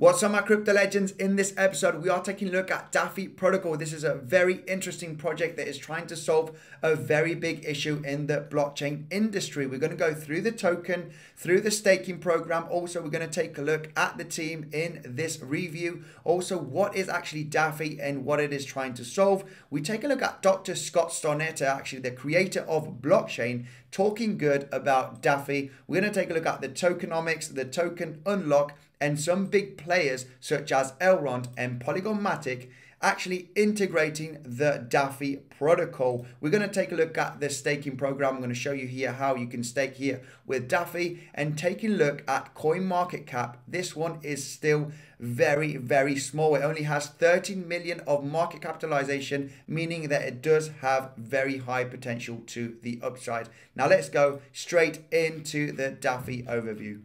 What's up, my crypto legends? In this episode, we are taking a look at Dafi Protocol. This is a very interesting project that is trying to solve a very big issue in the blockchain industry. We're going to go through the token, through the staking program. Also, we're going to take a look at the team in this review. Also, what is actually Dafi and what it is trying to solve. We take a look at Dr. Scott Stornetta, actually the creator of blockchain, talking good about Dafi. We're going to take a look at the tokenomics, the token unlock, and some big players such as Elrond and Polygon MATIC actually integrating the Dafi protocol. We're going to take a look at the staking program. I'm going to show you here how you can stake here with Dafi, and taking a look at CoinMarketCap. This one is still very, very small. It only has 13 million of market capitalization, meaning that it does have very high potential to the upside. Now let's go straight into the Dafi overview.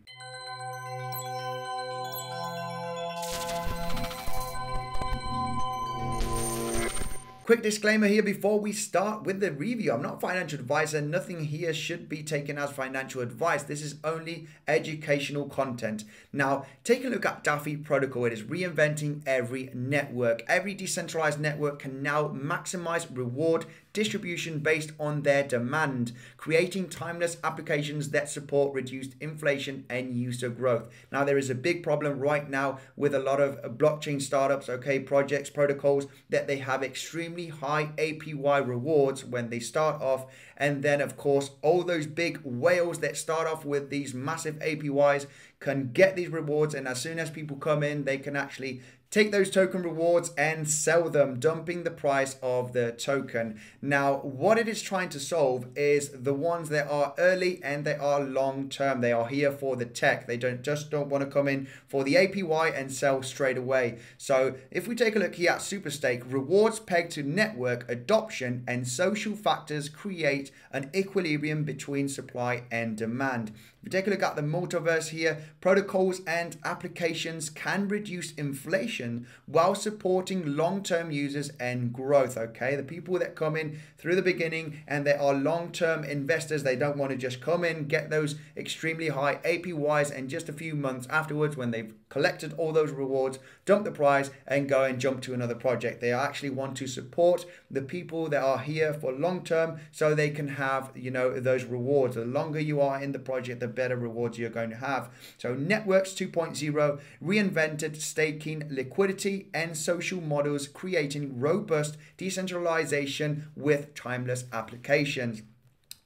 Quick disclaimer here before we start with the review. I'm not a financial advisor. Nothing here should be taken as financial advice. This is only educational content. Now, take a look at Dafi Protocol. It is reinventing every network. Every decentralized network can now maximize reward distribution based on their demand, creating timeless applications that support reduced inflation and user growth. Now, there is a big problem right now with a lot of blockchain startups, projects, protocols, that they have extremely high APY rewards when they start off, and then of course all those big whales that start off with these massive APYs can get these rewards, and as soon as people come in, they can actually take those token rewards and sell them, dumping the price of the token. Now, what it is trying to solve is the ones that are early and they are long term. They are here for the tech. They don't want to come in for the APY and sell straight away. So if we take a look here at Superstake, rewards pegged to network adoption and social factors create an equilibrium between supply and demand. If you take a look at the multiverse here, protocols and applications can reduce inflation while supporting long-term users and growth, The people that come in through the beginning and they are long-term investors, they don't want to just come in, get those extremely high APYs, and just a few months afterwards when they've collected all those rewards, dump the price and go and jump to another project. They actually want to support the people that are here for long-term so they can have, those rewards. The longer you are in the project, the better rewards you're going to have. So Networks 2.0 reinvented staking, liquidity, and social models, creating robust decentralization with timeless applications.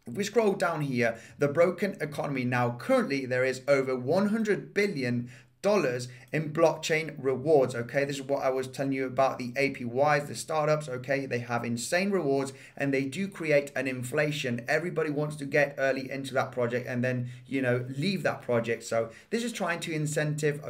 If we scroll down here, the broken economy. Now, currently there is over $100 billion in blockchain rewards, This is what I was telling you about the APYs, the startups, They have insane rewards and they do create an inflation. Everybody wants to get early into that project and then, leave that project. So this is trying to incentive,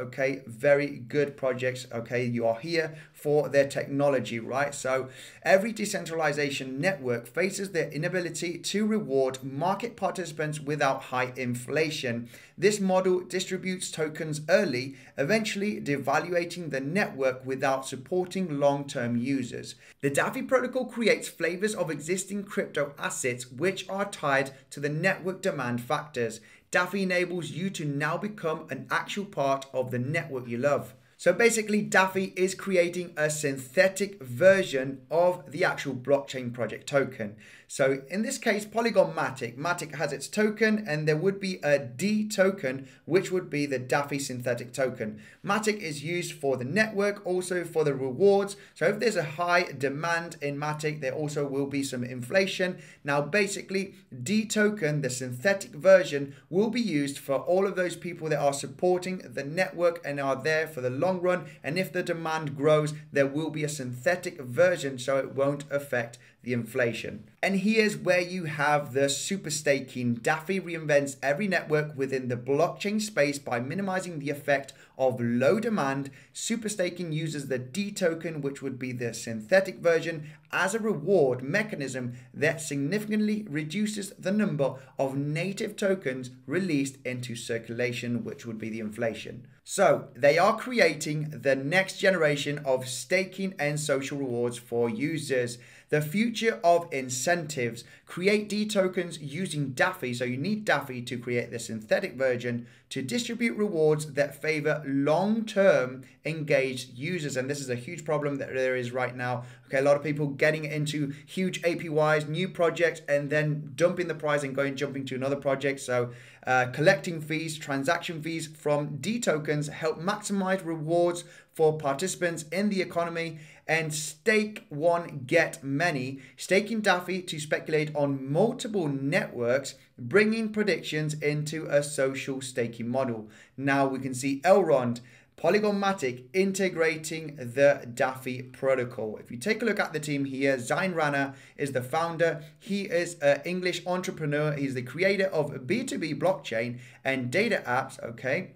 very good projects, You are here for their technology, right? So every decentralization network faces their inability to reward market participants without high inflation. This model distributes tokens early, eventually devaluating the network without supporting long-term users. The Dafi protocol creates flavors of existing crypto assets which are tied to the network demand factors. Dafi enables you to now become an actual part of the network you love. So basically, Dafi is creating a synthetic version of the actual blockchain project token. So in this case, Polygon MATIC. MATIC has its token, and there would be a D token, which would be the Dafi synthetic token. MATIC is used for the network, also for the rewards. So if there's a high demand in MATIC, there also will be some inflation. Now, basically, D token, the synthetic version, will be used for all of those people that are supporting the network and are there for the long run, and if the demand grows, there will be a synthetic version so it won't affect the inflation. And here's where you have the super staking. Dafi reinvents every network within the blockchain space by minimizing the effect of low demand. Super staking uses the D token, which would be the synthetic version, as a reward mechanism that significantly reduces the number of native tokens released into circulation, which would be the inflation. So they are creating the next generation of staking and social rewards for users. The future of incentives. Create D tokens using Dafi. So you need Dafi to create the synthetic version to distribute rewards that favor long-term engaged users. And this is a huge problem that there is right now. Okay, a lot of people getting into huge APYs, new projects, and then dumping the price and jumping to another project. So collecting fees, transaction fees from D tokens help maximize rewards for participants in the economy, and stake one, get many. Staking Dafi to speculate on multiple networks, bringing predictions into a social staking model. Now we can see Elrond, Polygon, MATIC integrating the Dafi protocol. If you take a look at the team here, Zain Rana is the founder. He is an English entrepreneur. He's the creator of B2B blockchain and data apps, okay?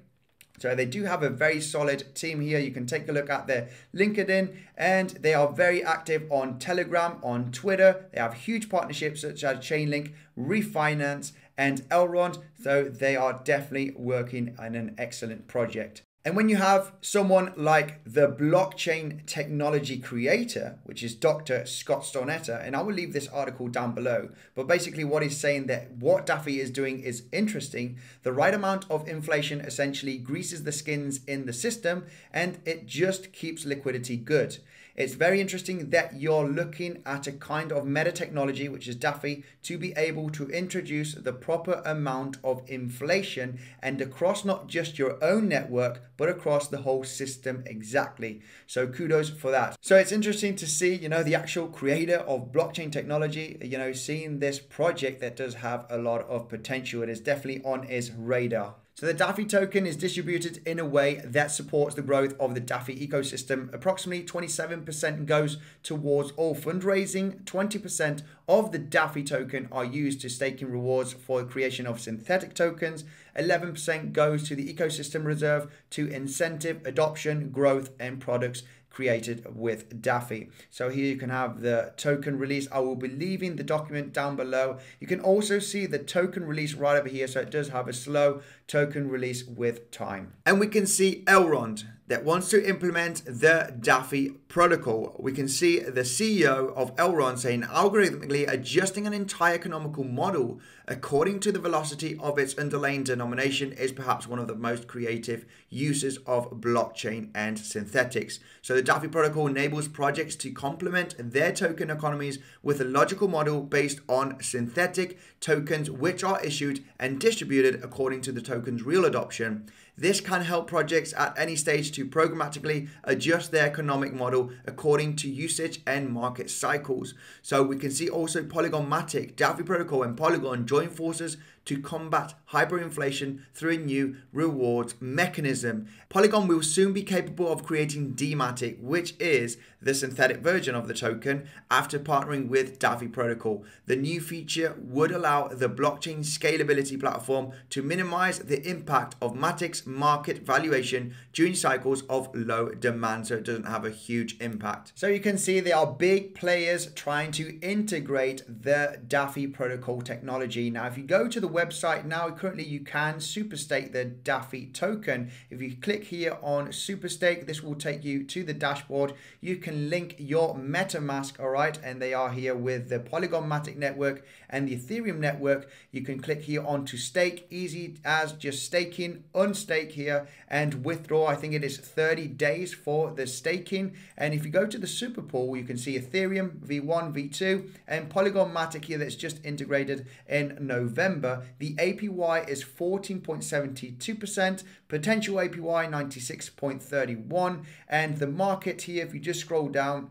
So they do have a very solid team here. You can take a look at their LinkedIn, and they are very active on Telegram, on Twitter. They have huge partnerships such as Chainlink, Refinance, and Elrond. So they are definitely working on an excellent project. And when you have someone like the blockchain technology creator, which is Dr. Scott Stornetta, and I will leave this article down below, but basically what he's saying that what Dafi is doing is interesting. The right amount of inflation essentially greases the skins in the system, and it just keeps liquidity good. It's very interesting that you're looking at a kind of meta technology, which is Dafi, to be able to introduce the proper amount of inflation and across not just your own network, but across the whole system exactly. So kudos for that. So it's interesting to see, you know, the actual creator of blockchain technology, you know, seeing this project that does have a lot of potential. It is definitely on his radar. So the Dafi token is distributed in a way that supports the growth of the Dafi ecosystem. Approximately 27% goes towards all fundraising. 20% of the Dafi token are used to staking rewards for the creation of synthetic tokens. 11% goes to the ecosystem reserve to incentive adoption, growth, and products created with Dafi. So here you can have the token release. I will be leaving the document down below. You can also see the token release right over here. So it does have a slow token release with time. And we can see Elrond that wants to implement the Dafi protocol. We can see the CEO of Elrond saying algorithmically adjusting an entire economical model according to the velocity of its underlying denomination is perhaps one of the most creative uses of blockchain and synthetics. So the Dafi protocol enables projects to complement their token economies with a logical model based on synthetic tokens, which are issued and distributed according to the token's real adoption. This can help projects at any stage to programmatically adjust their economic model according to usage and market cycles. So we can see also Polygon, MATIC, Dafi Protocol and Polygon join forces to combat hyperinflation through a new rewards mechanism. Polygon will soon be capable of creating DMATIC, which is the synthetic version of the token, after partnering with Dafi Protocol. The new feature would allow the blockchain scalability platform to minimize the impact of MATIC's market valuation during cycles of low demand, so it doesn't have a huge impact. So you can see there are big players trying to integrate the Dafi Protocol technology. Now, if you go to the website now, currently you can superstake the Dafi token. If you click here on superstake, this will take you to the dashboard. You can link your MetaMask, all right, and they are here with the Polygon, MATIC network and the Ethereum network. You can click here on to stake, easy as just staking, unstake here and withdraw. I think it is 30 days for the staking. And if you go to the super pool, you can see Ethereum V1, V2 and Polygon, MATIC here that's just integrated in November. The APY is 14.72%, potential APY 96.31, and the market here, if you just scroll down,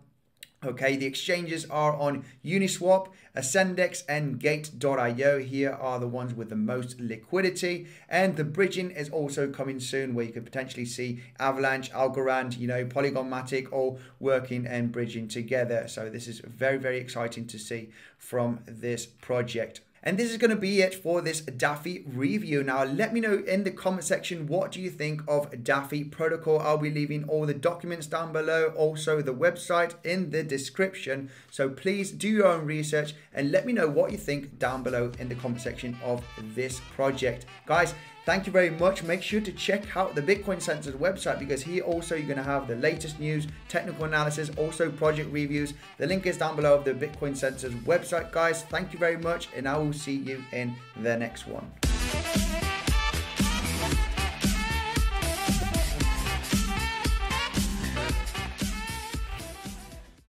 okay, the exchanges are on Uniswap, Ascendex, and Gate.io. Here are the ones with the most liquidity. And the bridging is also coming soon, where you could potentially see Avalanche, Algorand, you know, Polygon, MATIC, all working and bridging together. So this is very, very exciting to see from this project. And this is going to be it for this Dafi review. Now, let me know in the comment section, what do you think of Dafi Protocol? I'll be leaving all the documents down below, also the website in the description. So please do your own research and let me know what you think down below in the comment section of this project. Guys, Thank you very much. Make sure to check out the Bitcoinsensus website, because here also you're going to have the latest news, technical analysis, also project reviews. The link is down below of the Bitcoinsensus website, guys. Thank you very much, and I will see you in the next one.